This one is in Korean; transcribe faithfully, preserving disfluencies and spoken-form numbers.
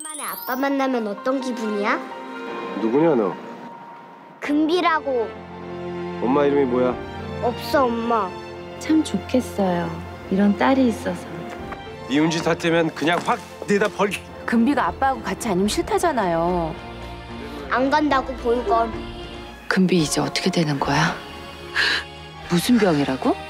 오랜만에 아빠 만나면 어떤 기분이야? 누구냐 너? 금비라고. 엄마 이름이 뭐야? 없어 엄마. 참 좋겠어요. 이런 딸이 있어서. 미운 짓 할 때면 그냥 확 내다 벌. 금비가 아빠하고 같이 아니면 싫다잖아요. 안 간다고 보이건. 금비 이제 어떻게 되는 거야? 무슨 병이라고?